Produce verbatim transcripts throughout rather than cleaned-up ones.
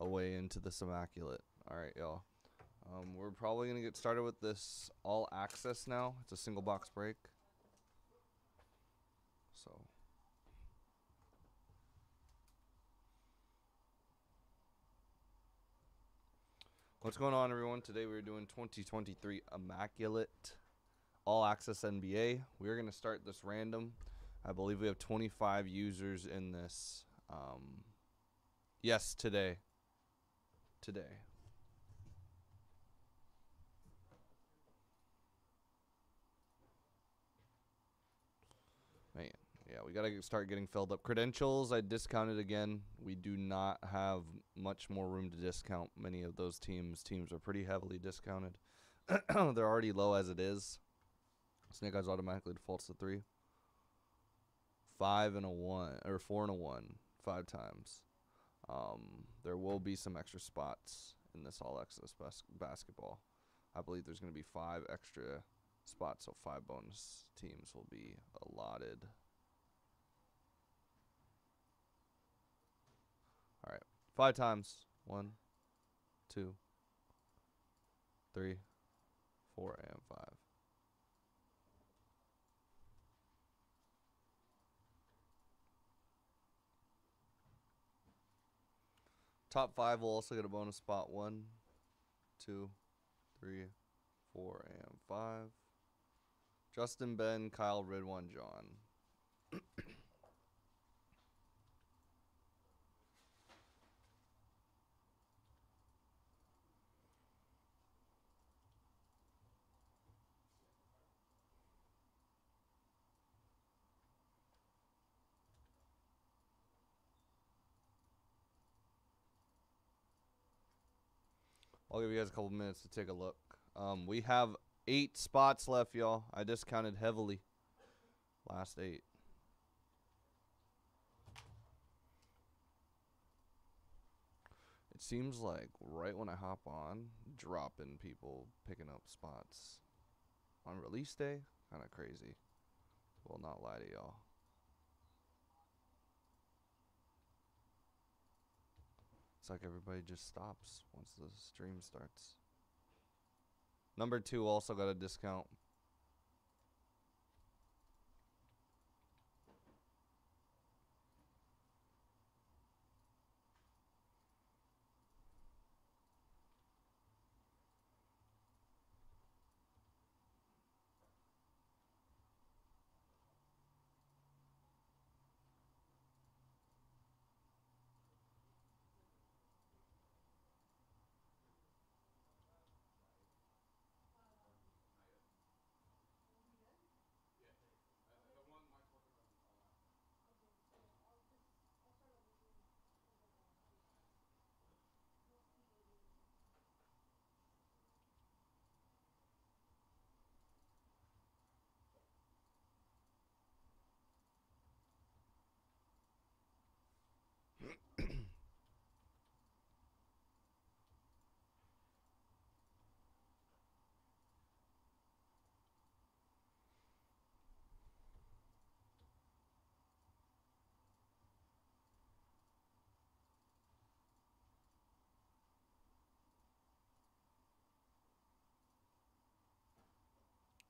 away into this immaculate. All right, y'all. Um, we're probably going to get started with this all access now. It's a single box break. So. What's going on, everyone? Today we're doing twenty twenty-three Immaculate All Access N B A. We're going to start this random. I believe we have twenty-five users in this. Um, yes, today. Today. Man, yeah, we got to start getting filled up. Credentials, I discounted again. We do not have much more room to discount many of those teams. Teams are pretty heavily discounted. They're already low as it is. Snake Eyes automatically defaults to three. Five and a one, or four and a one, five times. Um, there will be some extra spots in this all-access bas basketball. I believe there's going to be five extra spots, so five bonus teams will be allotted. All right, five times. One, two, three, four, and five. Top five will also get a bonus spot. One, two, three, four, and five. Justin, Ben, Kyle, Ridwan, John. I'll give you guys a couple minutes to take a look. Um, we have eight spots left, y'all. I discounted heavily. Last eight. It seems like right when I hop on, dropping people, picking up spots on release day. Kind of crazy. Will not lie to y'all. It's like everybody just stops once the stream starts. Number two also got a discount.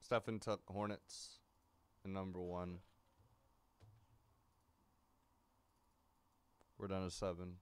Stephen took Hornets in number one. We're down to seven.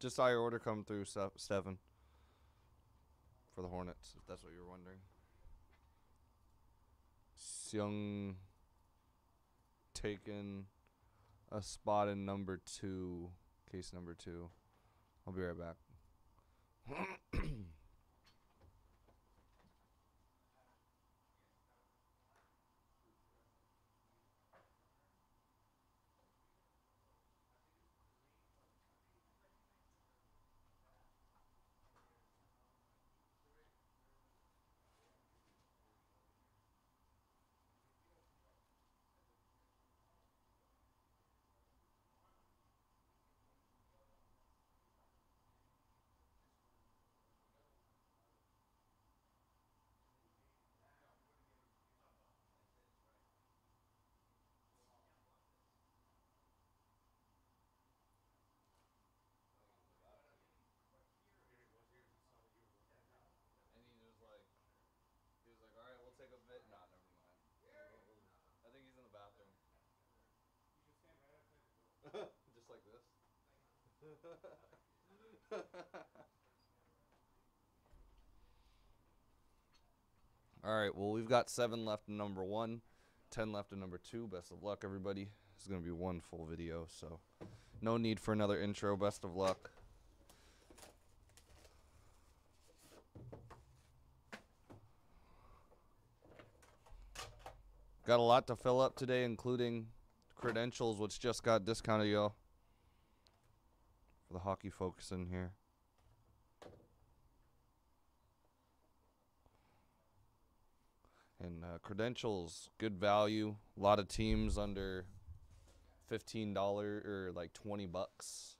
Just saw your order come through, Stephen, for the Hornets, if that's what you were wondering. Seung, taken, a spot in number two, case number two. I'll be right back. All right, well, we've got seven left in number one, ten left in number two. Best of luck, everybody. It's going to be one full video, so no need for another intro. Best of luck. Got a lot to fill up today, including credentials, which just got discounted, y'all. For the hockey folks in here. And uh, credentials, good value. A lot of teams under fifteen dollars or like twenty bucks.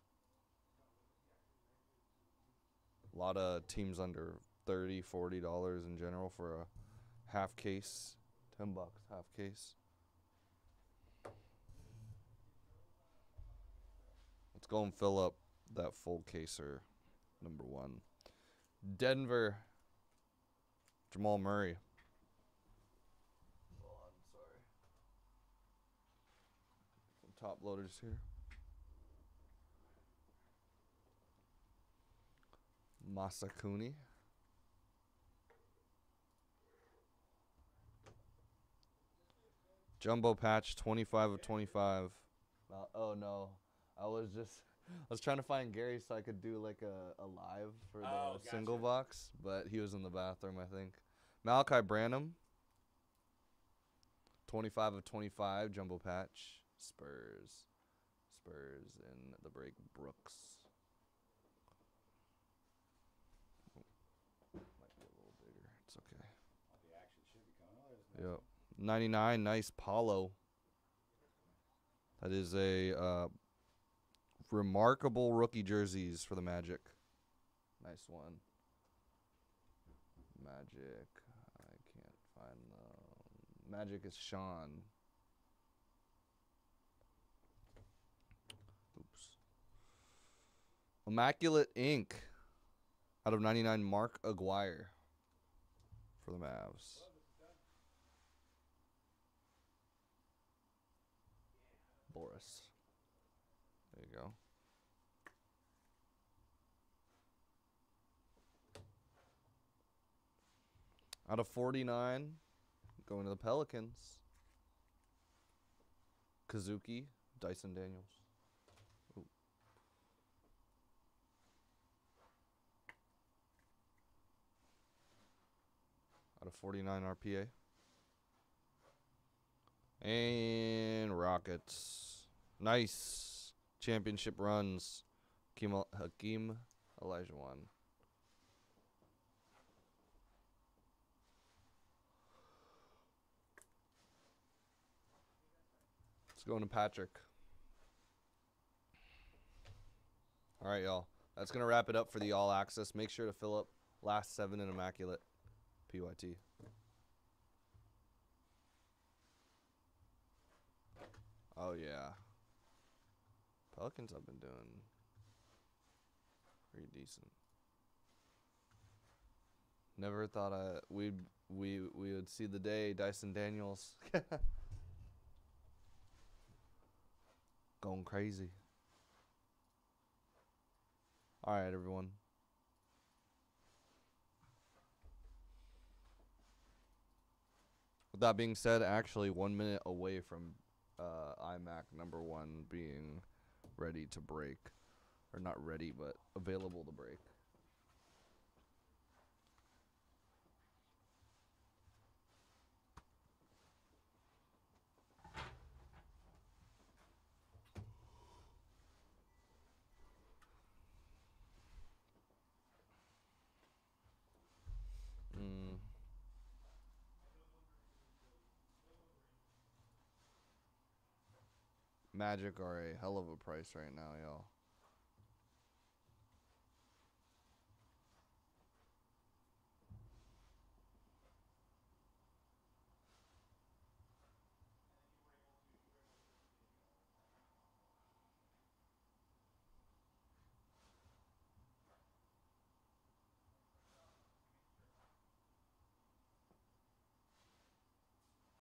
A lot of teams under thirty, forty dollars in general for a half case, ten bucks, half case. Let's go and fill up that full caser, number one. Denver, Jamal Murray. Oh, I'm sorry. Some top loaders here. Masakuni. Jumbo patch, twenty-five of twenty-five. Uh, oh, no. I was just... I was trying to find Gary so I could do like a, a live for the oh, gotcha. single box, but he was in the bathroom, I think. Malachi Branham, twenty-five of twenty-five, jumbo patch, Spurs. Spurs in the break, Brooks. Oh, might be a little bigger. It's okay. The action should be coming. Yep. ninety-nine, nice Paulo. That is a... Uh, remarkable rookie jerseys for the Magic. Nice one. Magic. I can't find them. Magic is Shawn. Oops. Immaculate Ink out of ninety-nine, Mark Aguirre for the Mavs. Boris. There you go. Out of forty-nine, going to the Pelicans. Kazuki Dyson Daniels. Ooh. Out of forty-nine, R P A. And Rockets. Nice. Championship runs, Hakeem Olajuwon. Let's go into Patrick. All right, y'all. That's going to wrap it up for the All Access. Make sure to fill up last seven in Immaculate P Y T. Oh, yeah. Pelicans have been doing pretty decent. Never thought I we we we would see the day, Dyson Daniels. Going crazy. All right, everyone. With that being said, actually one minute away from uh, iMac number one being ready to break. Or not ready, but available to break. Mm. Magic are a hell of a price right now, y'all.